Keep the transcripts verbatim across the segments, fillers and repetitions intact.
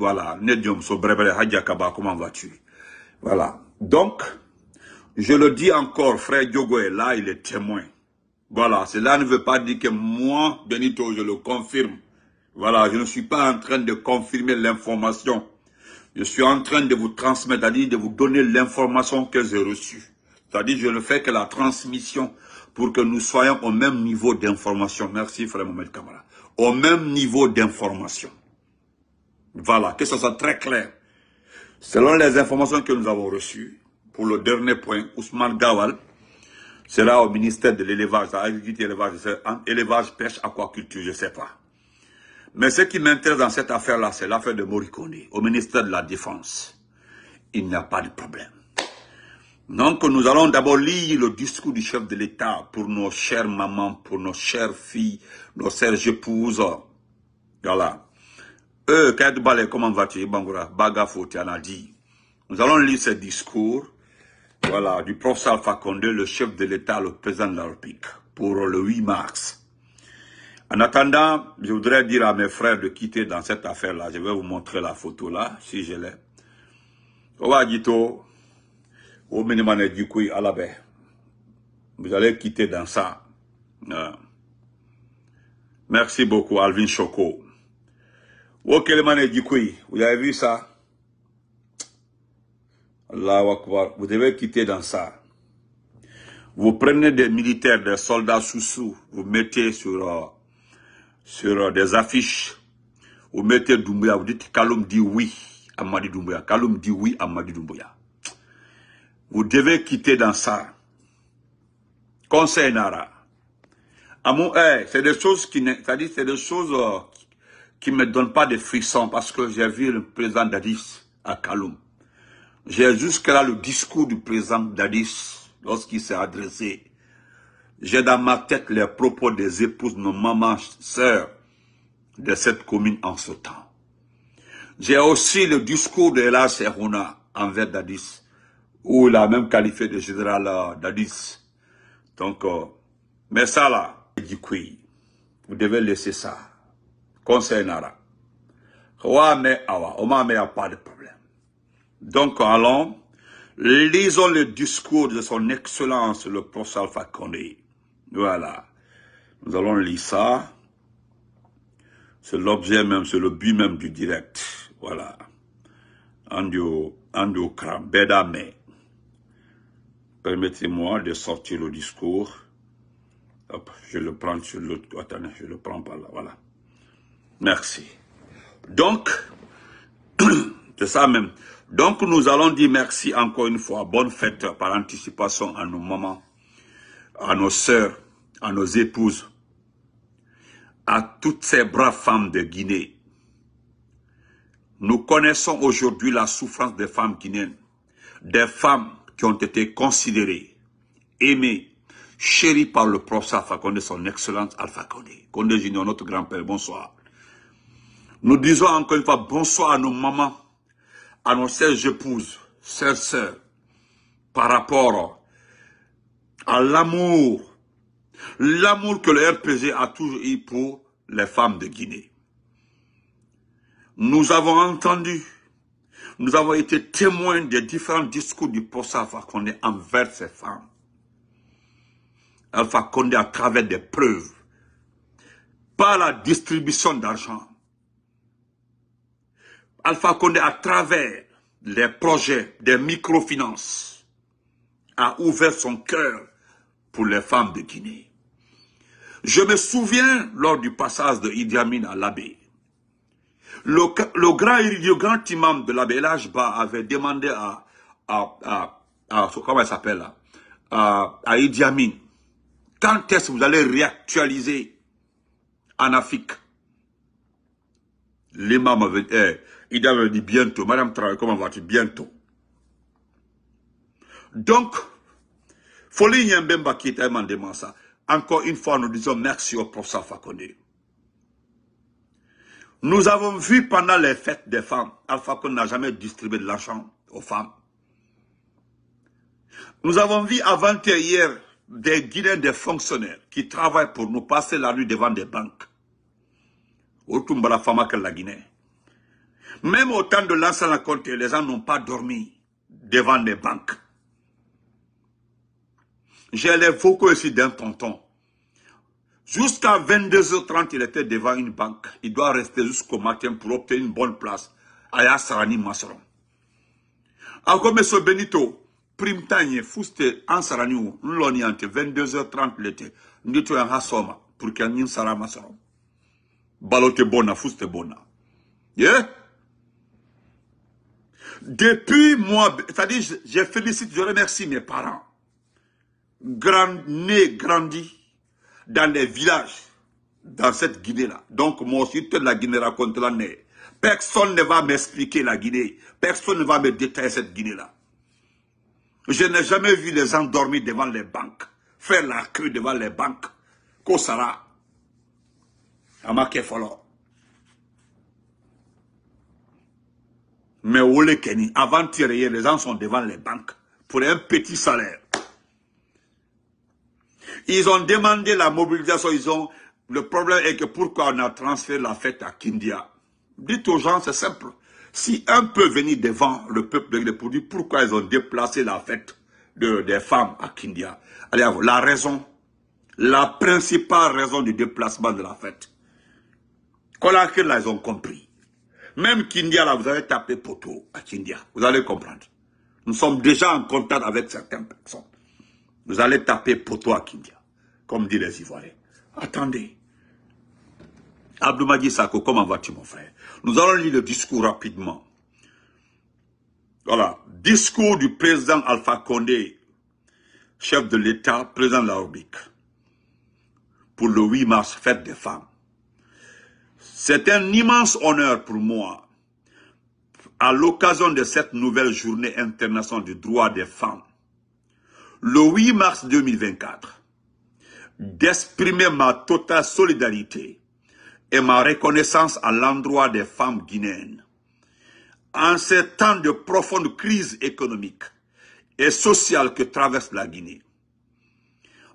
Voilà, Nedjom Sobrebre Hadjakaba, comment vas-tu? Voilà. Donc, je le dis encore, frère Diogo est là, il est témoin. Voilà, cela ne veut pas dire que moi, Benito, je le confirme. Voilà, je ne suis pas en train de confirmer l'information. Je suis en train de vous transmettre, c'est-à-dire de vous donner l'information que j'ai reçue. C'est-à-dire je ne fais que la transmission pour que nous soyons au même niveau d'information. Merci frère Mohamed Kamara. Au même niveau d'information. Voilà, que ce soit très clair. Selon les informations que nous avons reçues, pour le dernier point, Ousmane Gawal sera au ministère de l'élevage, à l'élevage, élevage, pêche, aquaculture, je ne sais pas. Mais ce qui m'intéresse dans cette affaire-là, c'est l'affaire de Morikone, au ministère de la Défense. Il n'y a pas de problème. Donc, nous allons d'abord lire le discours du chef de l'État pour nos chères mamans, pour nos chères filles, nos chères épouses. Voilà. Euh, Kadoubale, comment vas-tu, Bangura? Bagafo, tu en as dit. Nous allons lire ce discours, voilà, du professeur Alpha Condé, le chef de l'État, le président de la République, pour le huit mars. En attendant, je voudrais dire à mes frères de quitter dans cette affaire-là. Je vais vous montrer la photo là, si je l'ai. Vous allez quitter dans ça. Merci beaucoup, Alvin Choko. Vous avez vu ça? Allahu Akbar. Vous devez quitter dans ça. Vous prenez des militaires, des soldats sous-sous, vous mettez sur... Euh, sur des affiches, vous mettez Doumbouya, vous dites Kaloum dit oui à Madi Doumbouya, Kaloum dit oui à Madi Doumbouya. Vous devez quitter dans ça. Conseil Nara. Eh, c'est des choses qui ne, c'est-à-dire c'est des choses euh, qui me donnent pas de frissons parce que j'ai vu le président Dadis à Kaloum. J'ai jusque-là le discours du président Dadis lorsqu'il s'est adressé. J'ai dans ma tête les propos des épouses, nos mamans, sœurs de cette commune en ce temps. J'ai aussi le discours de la Serhouna envers Dadis, où il a même qualifié de général Dadis. Donc, euh, mais ça là, vous devez laisser ça. Conseil Nara. Mais Awa, n'y a pas de problème. Donc, allons, lisons le discours de son excellence, le professeur Alpha Condé. Voilà. Nous allons lire ça. C'est l'objet même, c'est le but même du direct. Voilà. Andi Kram, Bedame. Permettez-moi de sortir le discours. Hop, je le prends sur l'autre. Attendez, je le prends par là. Voilà. Merci. Donc, c'est ça même. Donc, nous allons dire merci encore une fois. Bonne fête par anticipation à nos mamans, à nos sœurs, à nos épouses, à toutes ces braves femmes de Guinée. Nous connaissons aujourd'hui la souffrance des femmes guinéennes, des femmes qui ont été considérées, aimées, chéries par le professeur Alpha Condé, son excellence Alpha Condé. Condé Junior, notre grand-père, bonsoir. Nous disons encore une fois bonsoir à nos mamans, à nos sœurs épouses, sœurs sœurs, par rapport à l'amour, l'amour que le R P G a toujours eu pour les femmes de Guinée. Nous avons entendu, nous avons été témoins des différents discours du professeur Alpha Condé envers ces femmes. Alpha Condé à travers des preuves, par la distribution d'argent. Alpha Condé à travers les projets des microfinances a ouvert son cœur pour les femmes de Guinée. Je me souviens lors du passage de Idi Amin à l'abbé, le, le, grand, le grand imam de l'abbé Lajba avait demandé à, à, à, à comment elle s'appelle, à, à Idi Amin, quand est-ce que vous allez réactualiser ANAFIC? L'imam avait, eh, Idi Amin avait dit bientôt. Madame Traoré, comment vas-tu? Bientôt. Donc, Folligny Mbemba qui est un demande ça. Encore une fois, nous disons merci au professeur Alpha Condé. Nous avons vu pendant les fêtes des femmes, Alpha Condé n'a jamais distribué de l'argent aux femmes. Nous avons vu avant-hier des Guinéens, des fonctionnaires qui travaillent pour nous passer la nuit devant des banques. Autour de la Guinée. Même au temps de Lansana Conté, les gens n'ont pas dormi devant les banques. J'ai les vocaux ici d'un tonton. Jusqu'à vingt-deux heures trente, il était devant une banque. Il doit rester jusqu'au matin pour obtenir une bonne place à Yassarani Masseron. Encore M. Benito, prime taille, fouste en Sarani ou l'oniante, vingt-deux heures trente l'été, nous sommes en Hassoma pour qu'il y ait un Sarah Masseron. Balote bona, fouste bona. Yeah? Depuis moi, c'est-à-dire, je félicite, je remercie mes parents. Grand, né, grandi dans les villages, dans cette Guinée-là. Donc, moi aussi, toute la Guinée raconte la nez. Personne ne va m'expliquer la Guinée. Personne ne va me détailler cette Guinée-là. Je n'ai jamais vu les gens dormir devant les banques, faire la queue devant les banques. Kosara. Amakefolo. Mais Ole Kenny, avant de tirer, les gens sont devant les banques pour un petit salaire. Ils ont demandé la mobilisation, ils ont... Le problème est que pourquoi on a transféré la fête à Kindia? Dites aux gens, c'est simple. Si un peut venir devant le peuple de Guinée pour dire pourquoi ils ont déplacé la fête de, des femmes à Kindia. Allez, la raison, la principale raison du déplacement de la fête. Quand là, ils ont compris. Même Kindia, là, vous avez tapé poteau à Kindia. Vous allez comprendre. Nous sommes déjà en contact avec certaines personnes. Vous allez taper poteau à Kindia, comme disent les Ivoiriens. Attendez. Abdou Madi Sako, comment vas-tu, mon frère? Nous allons lire le discours rapidement. Voilà. Discours du président Alpha Condé, chef de l'État, président de la République, pour le huit mars, fête des femmes. C'est un immense honneur pour moi, à l'occasion de cette nouvelle journée internationale du droit des femmes, le huit mars deux mille vingt-quatre, d'exprimer ma totale solidarité et ma reconnaissance à l'endroit des femmes guinéennes. En ces temps de profonde crise économique et sociale que traverse la Guinée,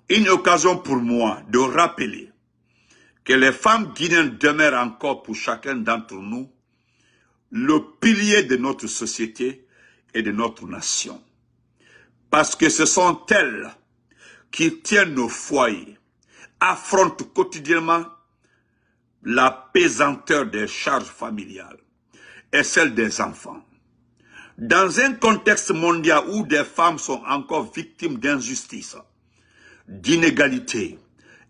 une occasion pour moi de rappeler que les femmes guinéennes demeurent encore pour chacun d'entre nous le pilier de notre société et de notre nation. Parce que ce sont elles qui tiennent nos foyers, affrontent quotidiennement la pesanteur des charges familiales et celle des enfants. Dans un contexte mondial où des femmes sont encore victimes d'injustice, d'inégalité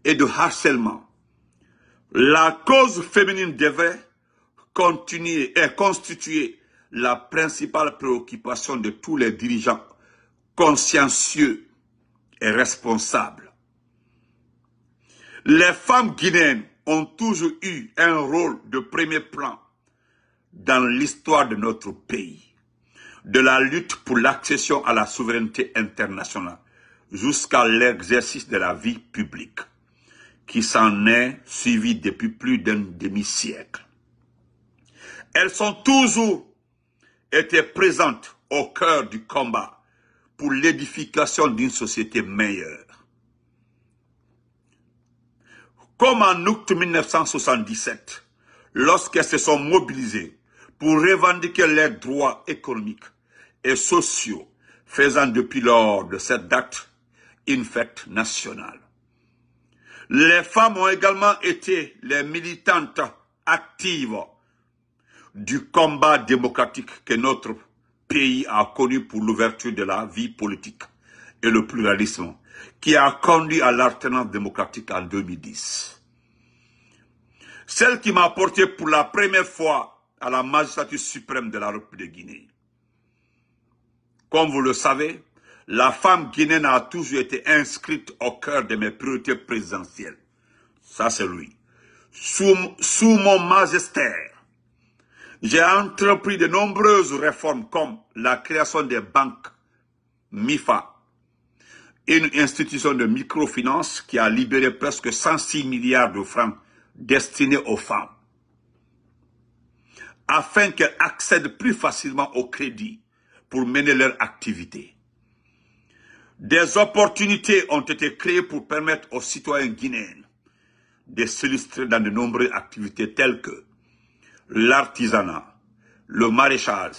et de harcèlement, la cause féminine devrait continuer et constituer la principale préoccupation de tous les dirigeants consciencieux et responsables. Les femmes guinéennes ont toujours eu un rôle de premier plan dans l'histoire de notre pays, de la lutte pour l'accession à la souveraineté internationale jusqu'à l'exercice de la vie publique, qui s'en est suivie depuis plus d'un demi-siècle. Elles ont toujours été présentes au cœur du combat pour l'édification d'une société meilleure. Comme en août mille neuf cent soixante-dix-sept, lorsqu'elles se sont mobilisées pour revendiquer leurs droits économiques et sociaux, faisant depuis lors de cette date une fête nationale. Les femmes ont également été les militantes actives du combat démocratique que notre pays a connu pour l'ouverture de la vie politique et le pluralisme, qui a conduit à l'alternance démocratique en deux mille dix. Celle qui m'a porté pour la première fois à la magistrature suprême de la République de Guinée. Comme vous le savez, la femme guinéenne a toujours été inscrite au cœur de mes priorités présidentielles. Ça, c'est lui. Sous, sous mon magistère, j'ai entrepris de nombreuses réformes comme la création des banques MIFA, une institution de microfinance qui a libéré presque cent six milliards de francs destinés aux femmes, afin qu'elles accèdent plus facilement au crédit pour mener leur activité. Des opportunités ont été créées pour permettre aux citoyens guinéens de s'illustrer dans de nombreuses activités telles que l'artisanat, le maraîchage,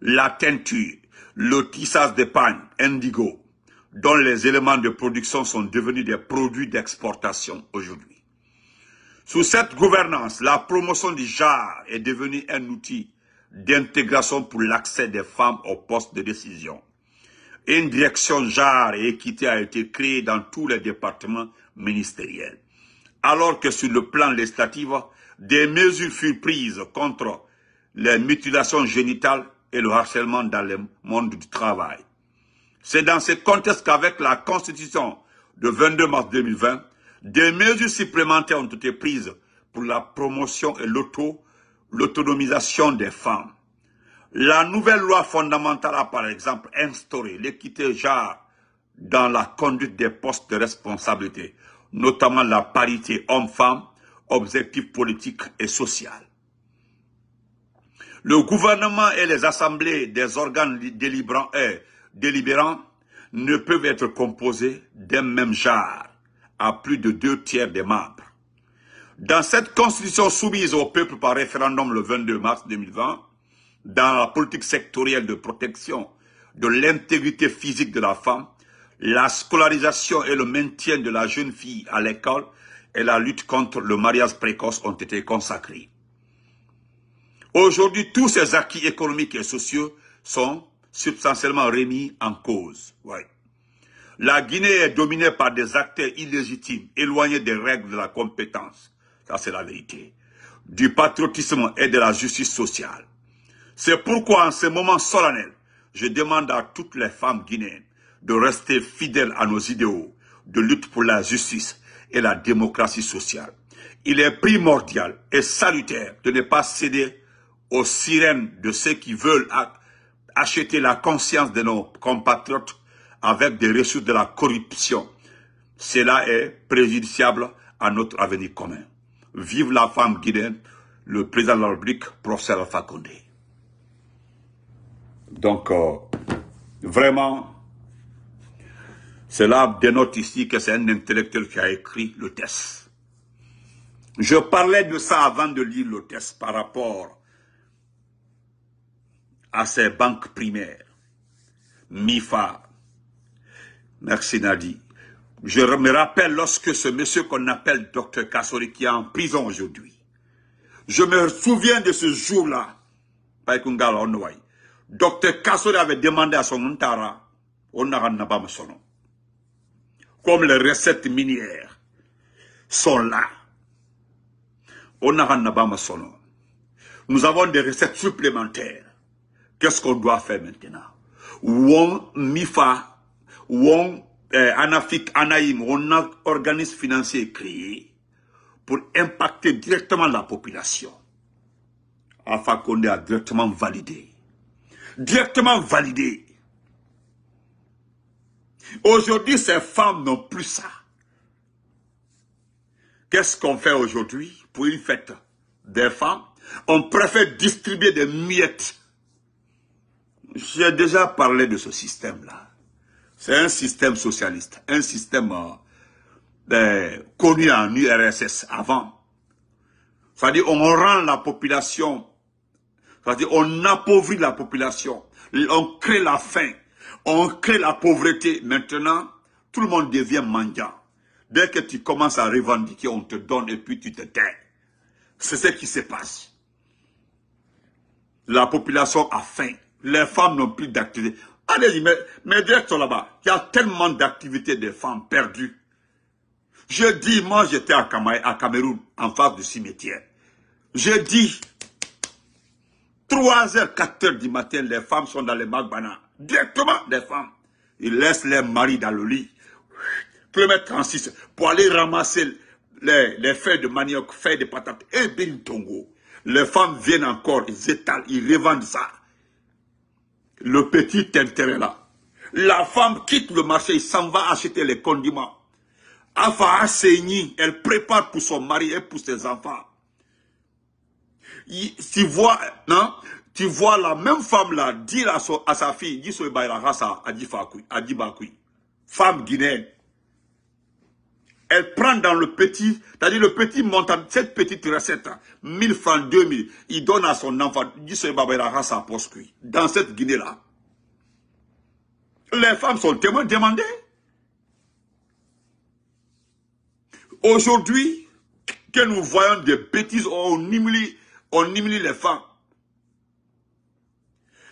la teinture, le tissage de pagne, indigo, dont les éléments de production sont devenus des produits d'exportation aujourd'hui. Sous cette gouvernance, la promotion du genre est devenue un outil d'intégration pour l'accès des femmes aux postes de décision. Une direction genre et équité a été créée dans tous les départements ministériels. Alors que sur le plan législatif, des mesures furent prises contre les mutilations génitales et le harcèlement dans le monde du travail. C'est dans ce contexte qu'avec la Constitution de vingt-deux mars deux mille vingt, des mesures supplémentaires ont été prises pour la promotion et l'auto l'autonomisation des femmes. La nouvelle loi fondamentale a par exemple instauré l'équité genre dans la conduite des postes de responsabilité, notamment la parité homme-femme, objectif politique et social. Le gouvernement et les assemblées des organes délibérants, et délibérants ne peuvent être composés d'un même genre à plus de deux tiers des membres. Dans cette constitution soumise au peuple par référendum le vingt-deux mars deux mille vingt, dans la politique sectorielle de protection de l'intégrité physique de la femme, la scolarisation et le maintien de la jeune fille à l'école et la lutte contre le mariage précoce ont été consacrés. Aujourd'hui, tous ces acquis économiques et sociaux sont substantiellement remis en cause. Ouais. La Guinée est dominée par des acteurs illégitimes, éloignés des règles de la compétence. Ça, c'est la vérité. Du patriotisme et de la justice sociale. C'est pourquoi, en ce moment solennel, je demande à toutes les femmes guinéennes de rester fidèles à nos idéaux de lutte pour la justice et la démocratie sociale. Il est primordial et salutaire de ne pas céder aux sirènes de ceux qui veulent acheter la conscience de nos compatriotes avec des ressources de la corruption. Cela est préjudiciable à notre avenir commun. Vive la femme guinéenne, le président de la République, professeur Alpha Condé. Donc, euh, vraiment, cela dénote ici que c'est un intellectuel qui a écrit le test. Je parlais de ça avant de lire le test par rapport à ces banques primaires, MIFA. Merci Nadi. Je me rappelle lorsque ce monsieur qu'on appelle Dr Kassori qui est en prison aujourd'hui. Je me souviens de ce jour-là. Dr Kassori avait demandé à son Ontara, comme les recettes minières sont là. Nous avons des recettes supplémentaires. Qu'est-ce qu'on doit faire maintenant? Won MIFA, Won euh, ANAFIC, ANAIM, on a organisme financier créé pour impacter directement la population. Alpha Condé a directement validé. Directement validé. Aujourd'hui, ces femmes n'ont plus ça. Qu'est-ce qu'on fait aujourd'hui pour une fête des femmes? On préfère distribuer des miettes. J'ai déjà parlé de ce système-là. C'est un système socialiste, un système euh, euh, connu en U R S S avant. C'est-à-dire on rend la population, c'est-à-dire on appauvrit la population, on crée la faim, on crée la pauvreté. Maintenant, tout le monde devient mendiant. Dès que tu commences à revendiquer, on te donne et puis tu te tais. C'est ce qui se passe. La population a faim. Les femmes n'ont plus d'activité. Allez-y, mais, mais direct là-bas, il y a tellement d'activités des femmes perdues. Je dis, moi j'étais à, à Cameroun, en face du cimetière. Je dis, trois heures, quatre heures du matin, les femmes sont dans les magbana. Directement, les femmes. Ils laissent les maris dans le lit. kilomètre trente-six, pour aller ramasser les, les feuilles de manioc, feuilles de patates et bentongo. Les femmes viennent encore, ils étalent, ils revendent ça. Le petit intérêt là. La femme quitte le marché, il s'en va acheter les condiments. Afa Aseni, elle prépare pour son mari et pour ses enfants. Il, tu vois, non? Tu vois la même femme là dire à, so, à sa fille, dis so baila rasa, adi fakui, adi bakui. Femme guinéenne. elle prend dans le petit, c'est-à-dire le petit montant, cette petite recette, mille francs, deux mille, il donne à son enfant, dit ce baba, il a sa poche cuit. Dans cette Guinée-là, les femmes sont témoins demandées. Aujourd'hui, que nous voyons des bêtises, on humilie, on humilie les femmes.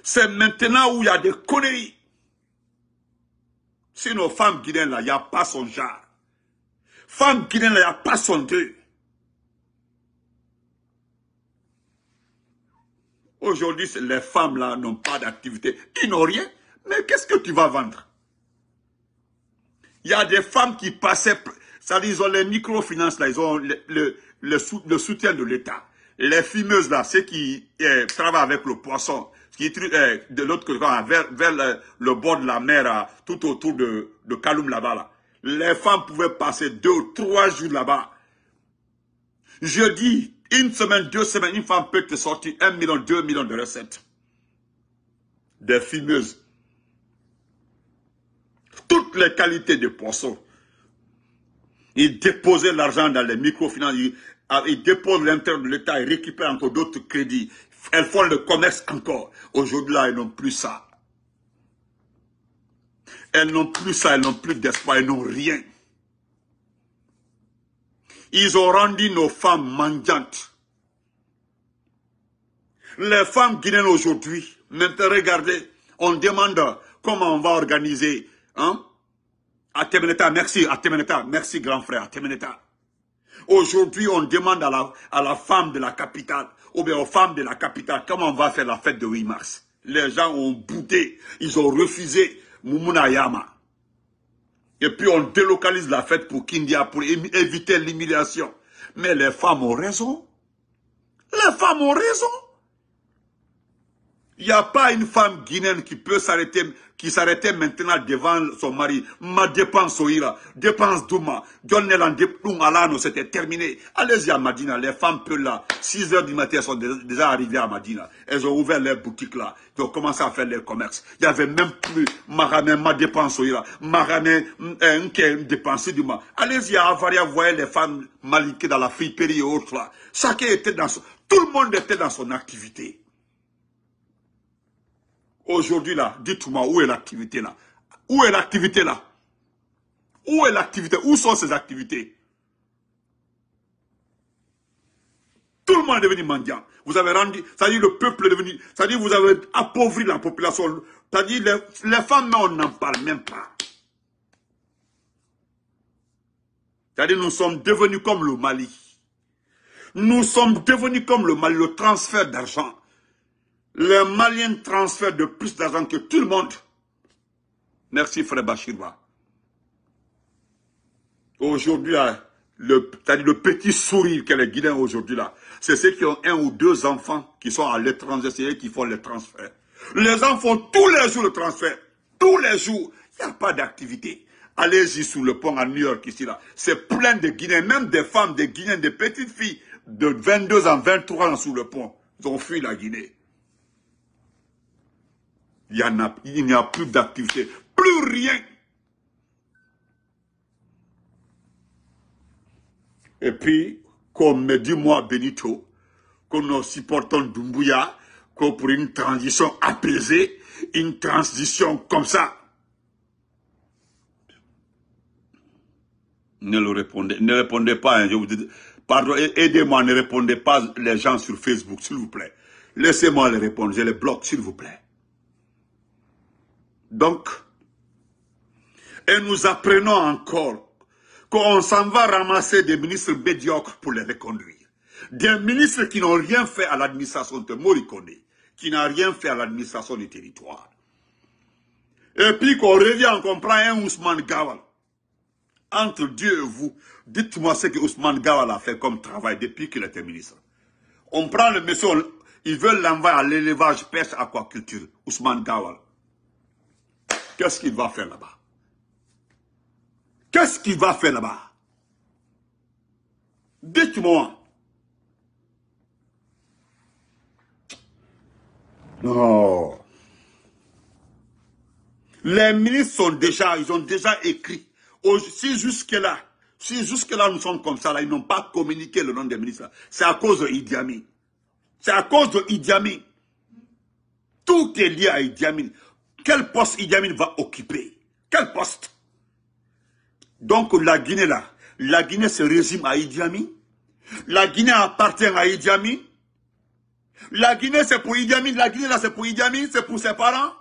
C'est maintenant où il y a des conneries. Si nos femmes guinéennes là, il n'y a pas son genre. Femmes guinéennes là, il n'y a pas son Dieu. Aujourd'hui, les femmes là n'ont pas d'activité. Ils n'ont rien. Mais qu'est-ce que tu vas vendre? Il y a des femmes qui passaient... C'est-à-dire, ils ont les microfinances, là, ils ont le, le, le, sou, le soutien de l'État. Les fumeuses, là, ceux qui eh, travaillent avec le poisson, qui eh, de l'autre côté, vers, vers le, le bord de la mer, ah, tout autour de, de Kaloum, là-bas, là. Les femmes pouvaient passer deux ou trois jours là-bas. Je dis, une semaine, deux semaines, une femme peut te sortir un million, deux millions de recettes. Des fumeuses. Toutes les qualités de poisson. Ils déposaient l'argent dans les microfinances, ils, ils déposent l'intérêt de l'État, ils récupèrent encore d'autres crédits. Elles font le commerce encore. Aujourd'hui, là, elles n'ont plus ça. Elles n'ont plus ça, elles n'ont plus d'espoir, elles n'ont rien. Ils ont rendu nos femmes mendiantes. Les femmes guinéennes aujourd'hui, maintenant, regardez, on demande comment on va organiser, hein? Atemeneta, merci, Atemeneta, merci grand frère, Atemeneta. Aujourd'hui, on demande à la, à la femme de la capitale, ou bien aux femmes de la capitale, comment on va faire la fête de huit mars. Les gens ont bouté, ils ont refusé Moumounayama. Et puis on délocalise la fête pour Kindia, pour éviter l'humiliation. Mais les femmes ont raison. Les femmes ont raison. Il n'y a pas une femme guinéenne qui peut s'arrêter, qui s'arrêtait maintenant devant son mari. Ma dépense Oira, dépense Douma, donnez la dépense Alano, c'était terminé. Allez-y à Madina, les femmes peuvent là, six heures du matin, elles sont déjà arrivées à Madina. Elles ont ouvert leurs boutiques là, ils ont commencé à faire leurs commerces. Il n'y avait même plus Maramé, ma dépense Oira, Maramé, dépense Douma. Allez-y à Avaria, voyez les femmes maliquées dans la friperie et autres là. Chacun était dans son, tout le monde était dans son activité. Aujourd'hui là, dites-moi, où est l'activité là? Où est l'activité là? Où est l'activité? Où sont ces activités? Tout le monde est devenu mendiant. Vous avez rendu, c'est-à-dire le peuple est devenu, c'est-à-dire vous avez appauvri la population, c'est-à-dire les, les femmes, on n'en parle même pas. C'est-à-dire nous sommes devenus comme le Mali. Nous sommes devenus comme le Mali, le transfert d'argent. Les Maliens transfèrent de plus d'argent que tout le monde. Merci frère Bachirwa. Aujourd'hui, le, le petit sourire que les Guinéens aujourd'hui là, c'est ceux qui ont un ou deux enfants qui sont à l'étranger, c'est eux qui font les transferts. Les enfants font tous les jours le transfert. Tous les jours. Il n'y a pas d'activité. Allez-y sur le pont à New York ici là. C'est plein de Guinéens, même des femmes, des Guinéens, des petites filles de vingt-deux ans, vingt-trois ans sur le pont. Ils ont fui la Guinée. Il n'y a, a plus d'activité, plus rien. Et puis, comme me dit moi Benito, que nous supportons Doumbouya, que pour une transition apaisée, une transition comme ça. Ne le répondez, ne répondez pas, hein, je vous dis, pardon, aidez-moi, ne répondez pas les gens sur Facebook, s'il vous plaît. Laissez-moi les répondre, je les bloque, s'il vous plaît. Donc, et nous apprenons encore qu'on s'en va ramasser des ministres médiocres pour les reconduire. Des ministres qui n'ont rien fait à l'administration de Morikone, qui n'a rien fait à l'administration du territoire. Et puis qu'on revient, qu'on prend un Ousmane Gawal. Entre Dieu et vous, dites-moi ce que Ousmane Gawal a fait comme travail depuis qu'il était ministre. On prend le monsieur, on, ils veulent l'envoyer à l'élevage, pêche, aquaculture, Ousmane Gawal. Qu'est-ce qu'il va faire là-bas? Qu'est-ce qu'il va faire là-bas? Dites-moi. Non. Les ministres sont déjà, ils ont déjà écrit. Si jusque-là, Si jusque-là nous sommes comme ça, là, ils n'ont pas communiqué le nom des ministres, c'est à cause de Idi Amin. C'est à cause de Idi Amin. Tout est lié à Idi Amin. Quel poste Idi Amin va occuper? Quel poste? Donc la Guinée là, la Guinée se résume à Idi Amin. La Guinée appartient à Idi Amin. La Guinée c'est pour Idi Amin, la Guinée là c'est pour Idi Amin, c'est pour ses parents.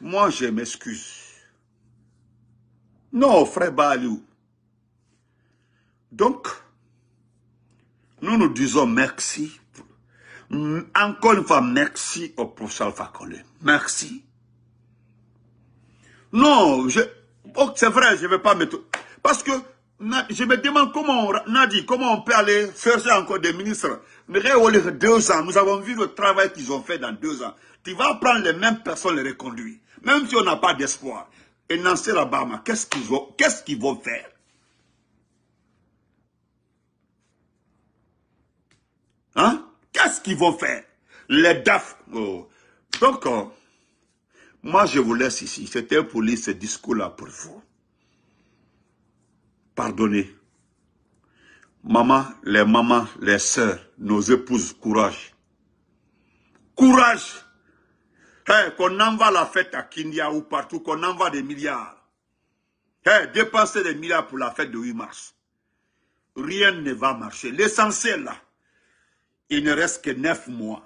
Moi, je m'excuse. Non, frère Balou. Donc, nous nous disons merci. Encore une fois, merci au professeur Alpha Colé. Merci. Non, oh, c'est vrai, je ne vais pas me... Parce que je me demande comment on, Nadi, comment on peut aller chercher encore des ministres. Regardez, deux ans, nous avons vu le travail qu'ils ont fait dans deux ans. Tu vas prendre les mêmes personnes, les reconduire. Même si on n'a pas d'espoir. Et Nancy Labama, qu'est-ce qu'ils vont, qu'est-ce qu'ils vont faire? Hein? Qu'est-ce qu'ils vont faire? Les D A F. Oh. Donc, oh, moi je vous laisse ici. C'était pour lire ce discours-là pour vous. Pardonnez. Maman, les mamans, les sœurs, nos épouses, courage. Courage! Hey, qu'on envoie la fête à Kindia ou partout, qu'on envoie des milliards. Hey, dépensez des milliards pour la fête de huit mars. Rien ne va marcher. L'essentiel, là, il ne reste que neuf mois.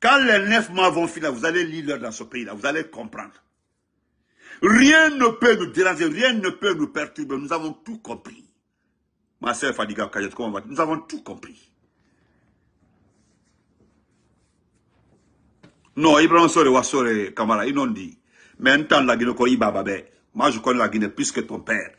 Quand les neuf mois vont finir, vous allez lire dans ce pays-là, vous allez comprendre. Rien ne peut nous déranger, rien ne peut nous perturber. Nous avons tout compris. Ma sœur Fadiga Kajet, comment va-t-il? Nous avons tout compris. Non, Ibrahim Sore Wassore Kamara, ils n'ont dit. Mais un temps, la Guinée, Ibababé. Moi, je connais la Guinée plus que ton père.